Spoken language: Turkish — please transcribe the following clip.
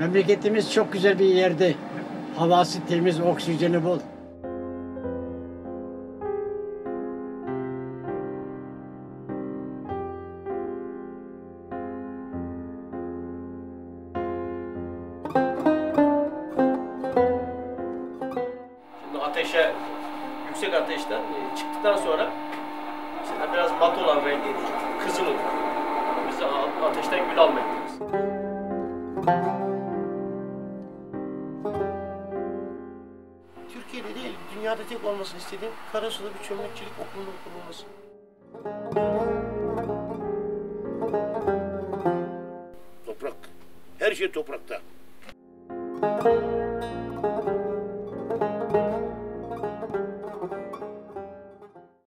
Memleketimiz çok güzel bir yerde. Havası temiz, oksijeni bol. Şimdi ateşe, yüksek ateşten çıktıktan sonra işte biraz mat olan rengi, kızıl olur. Biz de ateşten gül almak istiyoruz. Türkiye'de değil, dünyada tek olmasını istediğim Karasu'da bir çömlekçilik okulunun kurulması. Toprak, her şey toprakta.